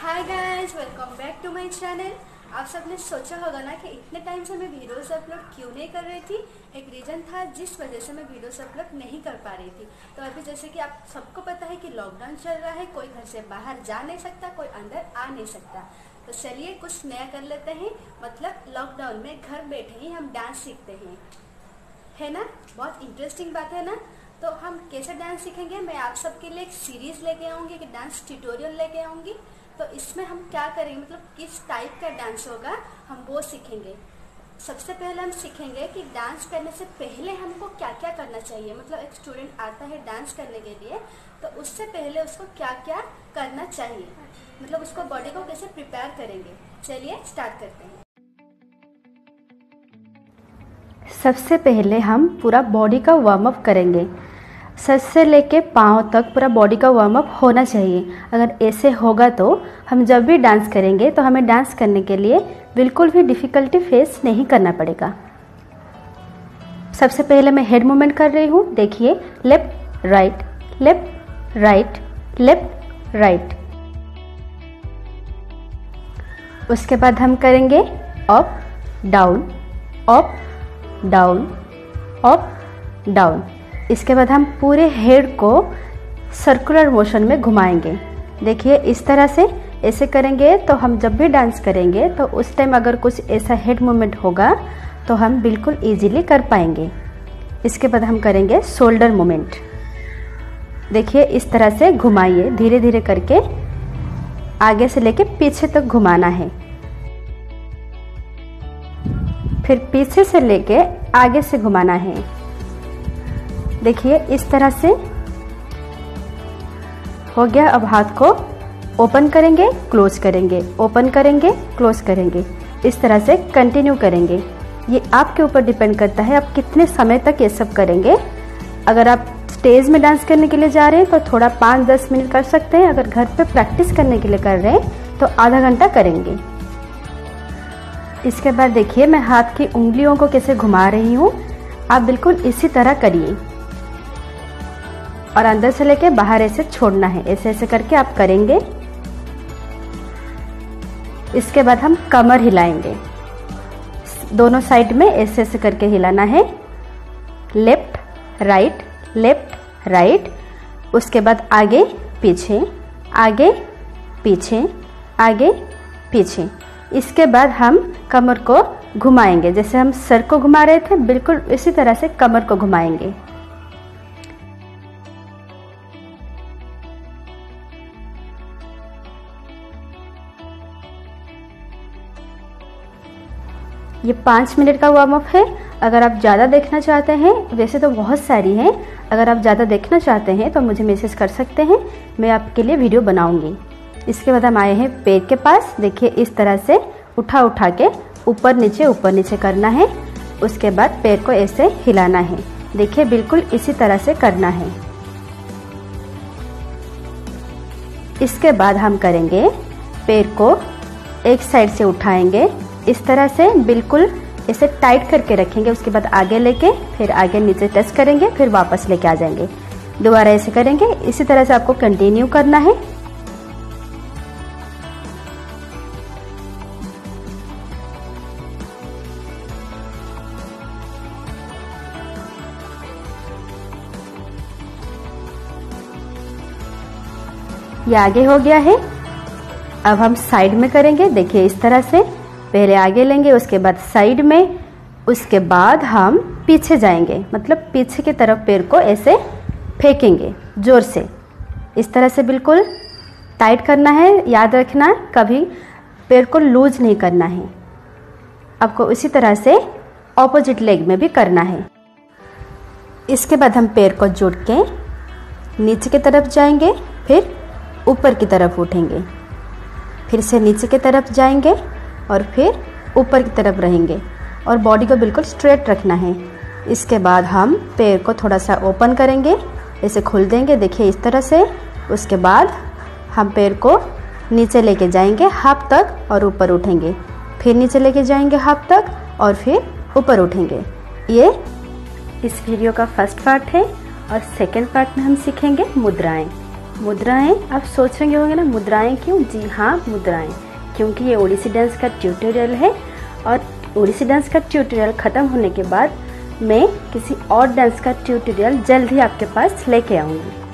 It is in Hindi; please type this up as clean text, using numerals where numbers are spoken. Hi guys, welcome back to my channel. आप सबने सोचा होगा ना कि इतने टाइम से मैं वीडियोस अपलोड क्यों नहीं कर रही थी। एक रीज़न था जिस वजह से मैं वीडियोस अपलोड नहीं कर पा रही थी। तो अभी जैसे कि आप सबको पता है कि लॉकडाउन चल रहा है, कोई घर से बाहर जा नहीं सकता, कोई अंदर आ नहीं सकता। तो चलिए कुछ नया कर लेते हैं, मतलब लॉकडाउन में घर बैठे ही हम डांस सीखते हैं, है ना। बहुत इंटरेस्टिंग बात है ना। तो हम कैसे डांस सीखेंगे, मैं आप सबके लिए एक सीरीज़ लेके आऊँगी, कि डांस ट्यूटोरियल लेके आऊँगी। तो इसमें हम क्या करेंगे, मतलब किस टाइप का डांस होगा हम वो सीखेंगे। सबसे पहले हम सीखेंगे कि डांस करने से पहले हमको क्या क्या करना चाहिए। मतलब एक स्टूडेंट आता है डांस करने के लिए, तो उससे पहले उसको क्या क्या करना चाहिए, मतलब उसको बॉडी को कैसे प्रिपेयर करेंगे। चलिए स्टार्ट करते हैं। सबसे पहले हम पूरा बॉडी का वार्म अप करेंगे, सर से लेके पाँव तक पूरा बॉडी का वार्म अप होना चाहिए। अगर ऐसे होगा तो हम जब भी डांस करेंगे तो हमें डांस करने के लिए बिल्कुल भी डिफ़िकल्टी फेस नहीं करना पड़ेगा। सबसे पहले मैं हेड मूवमेंट कर रही हूँ, देखिए left right left right left right. उसके बाद हम करेंगे up down up down up down. इसके बाद हम पूरे हेड को सर्कुलर मोशन में घुमाएंगे, देखिए इस तरह से। ऐसे करेंगे तो हम जब भी डांस करेंगे तो उस टाइम अगर कुछ ऐसा हेड मूवमेंट होगा तो हम बिल्कुल इजीली कर पाएंगे। इसके बाद हम करेंगे शोल्डर मूवमेंट, देखिए इस तरह से घुमाइए, धीरे धीरे करके आगे से लेके पीछे तक घुमाना है, फिर पीछे से लेके आगे से घुमाना है, देखिए इस तरह से हो गया। अब हाथ को ओपन करेंगे क्लोज करेंगे, ओपन करेंगे क्लोज करेंगे, इस तरह से कंटिन्यू करेंगे। ये आपके ऊपर डिपेंड करता है आप कितने समय तक ये सब करेंगे। अगर आप स्टेज में डांस करने के लिए जा रहे हैं तो थोड़ा 5-10 मिनट कर सकते हैं। अगर घर पे प्रैक्टिस करने के लिए कर रहे हैं तो आधा घंटा करेंगे। इसके बाद देखिए मैं हाथ की उंगलियों को कैसे घुमा रही हूँ, आप बिल्कुल इसी तरह करिए और अंदर से लेके बाहर ऐसे छोड़ना है, ऐसे ऐसे करके आप करेंगे। इसके बाद हम कमर हिलाएंगे, दोनों साइड में ऐसे ऐसे करके हिलाना है, लेफ्ट राइट लेफ्ट राइट। उसके बाद आगे पीछे आगे पीछे आगे पीछे। इसके बाद हम कमर को घुमाएंगे, जैसे हम सर को घुमा रहे थे बिल्कुल इसी तरह से कमर को घुमाएंगे। ये 5 मिनट का वार्म अप है। अगर आप ज़्यादा देखना चाहते हैं, वैसे तो बहुत सारी हैं, अगर आप ज़्यादा देखना चाहते हैं तो मुझे मैसेज कर सकते हैं, मैं आपके लिए वीडियो बनाऊंगी। इसके बाद हम आए हैं पैर के पास, देखिए इस तरह से उठा उठा के ऊपर नीचे करना है। उसके बाद पैर को ऐसे हिलाना है, देखिए बिल्कुल इसी तरह से करना है। इसके बाद हम करेंगे पैर को एक साइड से उठाएंगे, इस तरह से बिल्कुल इसे टाइट करके रखेंगे। उसके बाद आगे लेके फिर आगे नीचे टच करेंगे, फिर वापस लेके आ जाएंगे, दोबारा ऐसे करेंगे। इसी तरह से आपको कंटिन्यू करना है। ये आगे हो गया है, अब हम साइड में करेंगे, देखिए इस तरह से पहले आगे लेंगे, उसके बाद साइड में, उसके बाद हम पीछे जाएंगे, मतलब पीछे की तरफ पैर को ऐसे फेंकेंगे जोर से, इस तरह से बिल्कुल टाइट करना है। याद रखना कभी पैर को लूज नहीं करना है, आपको इसी तरह से ऑपोजिट लेग में भी करना है। इसके बाद हम पैर को जोड़ के नीचे की तरफ जाएंगे, फिर ऊपर की तरफ उठेंगे, फिर से नीचे की तरफ जाएंगे और फिर ऊपर की तरफ रहेंगे, और बॉडी को बिल्कुल स्ट्रेट रखना है। इसके बाद हम पैर को थोड़ा सा ओपन करेंगे, ऐसे खोल देंगे, देखिए इस तरह से। उसके बाद हम पैर को नीचे लेके जाएंगे हाफ तक और ऊपर उठेंगे, फिर नीचे लेके जाएंगे हाफ तक और फिर ऊपर उठेंगे। ये इस वीडियो का फर्स्ट पार्ट है और सेकेंड पार्ट में हम सीखेंगे मुद्राएँ। मुद्राएं, आप सोच रहे होंगे ना मुद्राएं क्यों? जी हाँ मुद्राएं, क्योंकि ये ओडिसी डांस का ट्यूटोरियल है और ओडिसी डांस का ट्यूटोरियल ख़त्म होने के बाद मैं किसी और डांस का ट्यूटोरियल जल्द ही आपके पास लेके आऊँगी।